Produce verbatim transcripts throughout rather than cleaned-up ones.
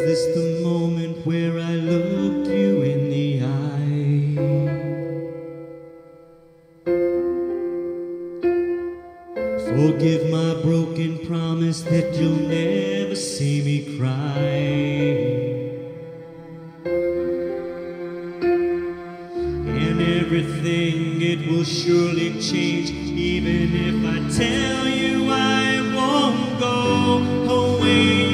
was this the moment where I looked you in the eye? Forgive my broken promise that you'll never see me cry. And everything, it will surely change, even if I tell you I won't go away.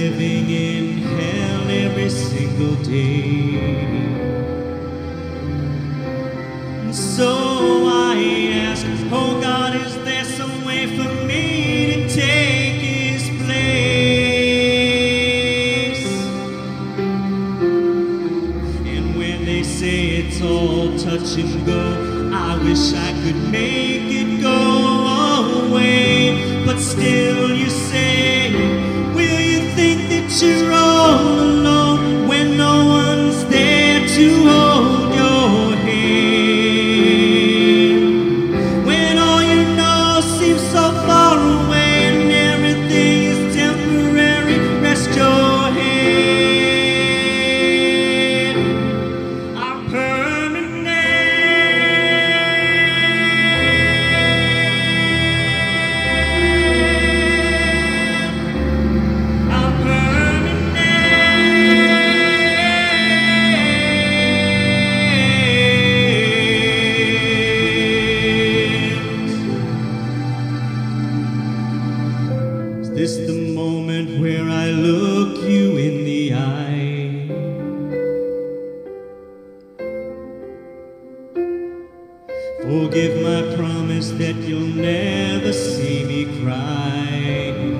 Living in hell every single day, and so I ask, oh God, is there some way for me to take his place? And when they say it's all touch and go, I wish I could make it go away, but still you say, you're all alone when no one's there to hold your hand, when all you know seems so far away and everything is temporary, rest your head. I'm Is this the moment where I look you in the eye? Forgive my promise that you'll never see me cry.